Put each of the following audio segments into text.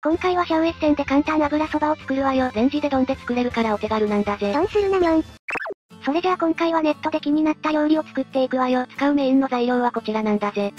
今回はシャウエッセンで簡単油そばを作るわよ。レンジで丼で作れるからお手軽なんだぜ。損するなみょん。それじゃあ今回はネットで気になった料理を作っていくわよ。使うメインの材料はこちらなんだぜ。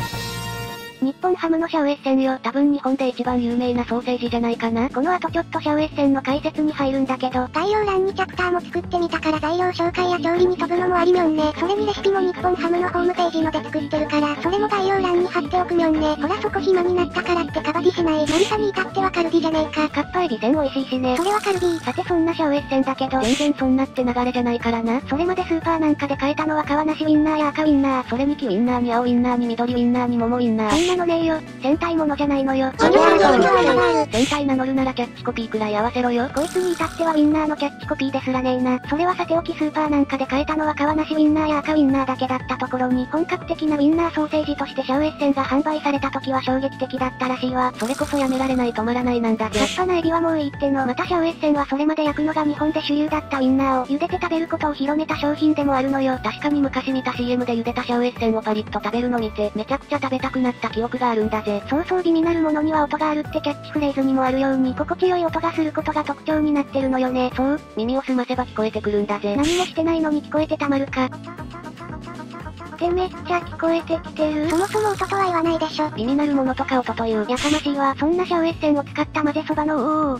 日本ハムのシャウエッセンよ。多分日本で一番有名なソーセージじゃないかな。この後ちょっとシャウエッセンの解説に入るんだけど、概要欄にチャプターも作ってみたから材料紹介や調理に飛ぶのもありみょんね。それにレシピも日本ハムのホームページので作ってるから、それも概要欄に貼っておくみょんね。ほらそこ暇になったからってカバディしない。成田に至ってはカルディじゃねえか。カッパエビせん美味しいしね。それはカルディ。さてそんなシャウエッセンだけど、全然そんなって流れじゃないからな。それまでスーパーなんかで買えたのは皮なしウインナーや赤ウインナー、それに黄ウインナーに青ウインナーに緑ウインナーに桃ウインナー。そんなのねえよ。戦隊ものじゃないのよ。戦隊名乗るならキャッチコピーくらい合わせろよ。こいつに至ってはウインナーのキャッチコピーですらねえな。それはさておきスーパーなんかで買えたのは皮なしウインナーや赤ウインナーだけだったところに、本格的なウインナーソーセージとしてシャウエッセンが販売された時は衝撃的だったらしいわ。それこそやめられない止まらないなんだぜ。立派なエビはもういいっての。またシャウエッセンはそれまで焼くのが日本で主流だったウインナーを茹でて食べることを広めた商品でもあるのよ。確かに昔見た CM で茹でたシャウエッセンをパリッと食べるの見て、めちゃくちゃ食べたくなった記憶があるんだぜ。そうそう、美味なるものには音があるってキャッチフレーズにもあるように、心地よい音がすることが特徴になってるのよね。そう、耳を澄ませば聞こえてくるんだぜ。何もしてないのに聞こえてたまるか。ってめっちゃ聞こえてきてる。そもそも音とは言わないでしょ。美味なるものとか音という。やかましいわ。そんなシャウエッセンを使った混ぜそばの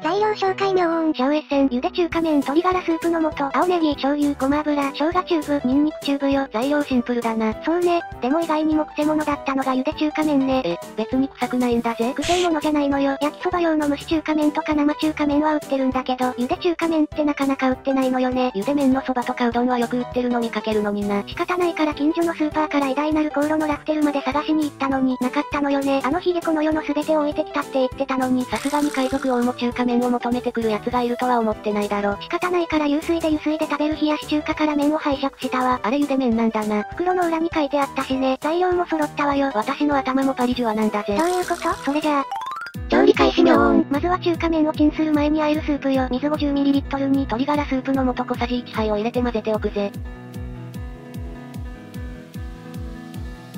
材料紹介みょーん。シャウエッセン、茹で中華麺、鶏ガラスープの素、青ネギ、醤油、ごま油、生姜チューブ、ニンニクチューブよ。材料シンプルだな。そうね。でも意外にも癖物だったのが茹で中華麺ね。別に臭くないんだぜ。癖物じゃないのよ。焼きそば用の蒸し中華麺とか生中華麺は売ってるんだけど、茹で中華麺ってなかなか売ってないのよね。茹で麺のそばとかうどんはよく売ってるの見かけるのにな。仕方ないから近所のスーパーから偉大なる航路のラフテルまで探しに行ったのに、なかったのよね。あの日でこの世の全てを置いてきたって言ってたのに、さすがに海賊王も中華麺を求めてくる奴がいるとは思ってないだろ。仕方ないから流水で食べる冷やし中華から麺を拝借したわ。あれ茹で麺なんだな。袋の裏に書いてあったしね。材料も揃ったわよ。私の頭もパリジュワなんだぜ。どういうこと？それじゃあ調理開始みょーん。まずは中華麺をチンする前に和えるスープよ。水 50ml に鶏ガラスープの素小さじ1杯を入れて混ぜておくぜ。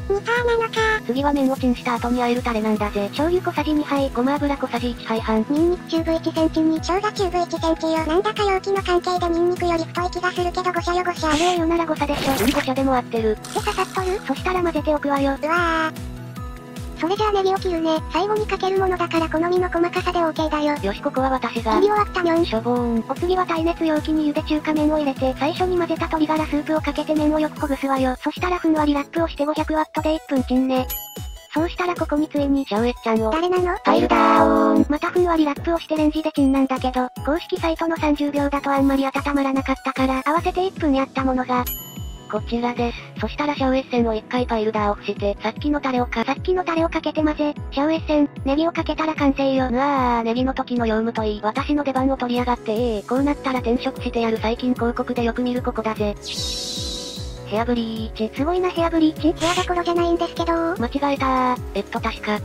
煮たなのか。次は麺をチンした後に和えるタレなんだぜ。醤油小さじ2杯、ごま油小さじ1杯半、ニンニクチューブ1センチに、生姜チューブ1センチよ。なんだか容器の関係でニンニクより太い気がするけど誤射よ誤射。あれを言うなら誤射でしょ。誤射でも合ってる。で刺さっとる。そしたら混ぜておくわよ。うわー。それじゃあネギを切るね。最後にかけるものだから好みの細かさで OK だよ。よし、ここは私が。切り終わったみょん。しょぼーん。お次は耐熱容器に茹で中華麺を入れて、最初に混ぜた鶏ガラスープをかけて麺をよくほぐすわよ。そしたらふんわりラップをして 500W で1分チンね。そうしたらここについにシャウエッちゃんを。誰なの？タイルだーん。またふんわりラップをしてレンジでチンなんだけど、公式サイトの30秒だとあんまり温まらなかったから、合わせて1分やったものが、こちらです。そしたらシャウエッセンを一回パイルダーオフして、さっきのタレをかけて混ぜ、シャウエッセン、ネギをかけたら完成よ。うわー、ネギの時の用務といい、私の出番を取りやがってこうなったら転職してやる。最近広告でよく見るここだぜ。ヘアブリーチ。すごいなヘアブリーチ。ヘアどころじゃないんですけど間違えたー。確か。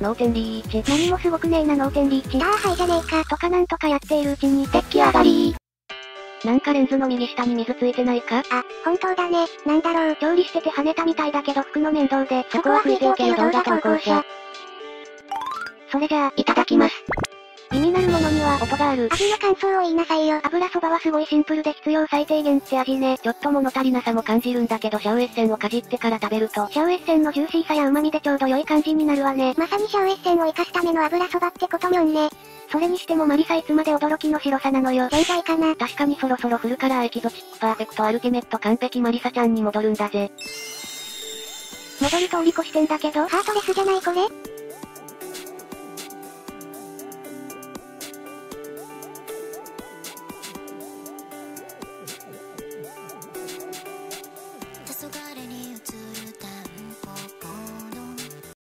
脳天リーチ。何もすごくねえな脳天リーチ。あーはいじゃねえか。とかなんとかやっているうちに、出来上がりー。なんかレンズの右下に水ついてないか？あ、本当だね。なんだろう。調理してて跳ねたみたいだけど服の面倒で、そこは不定形動画投稿者。それじゃあ、いただきます。意味なるものには音がある。味の感想を言いなさいよ。油そばはすごいシンプルで必要最低限って味ね。ちょっと物足りなさも感じるんだけど、シャウエッセンをかじってから食べると、シャウエッセンのジューシーさや旨味でちょうど良い感じになるわね。まさにシャウエッセンを生かすための油そばってことみょんね。それにしてもマリサいつまで驚きの白さなのよ。現在かな。確かにそろそろフルカラーエキゾチックパーフェクトアルティメット完璧マリサちゃんに戻るんだぜ。戻る通り越してんだけど、ハートレスじゃないこれ？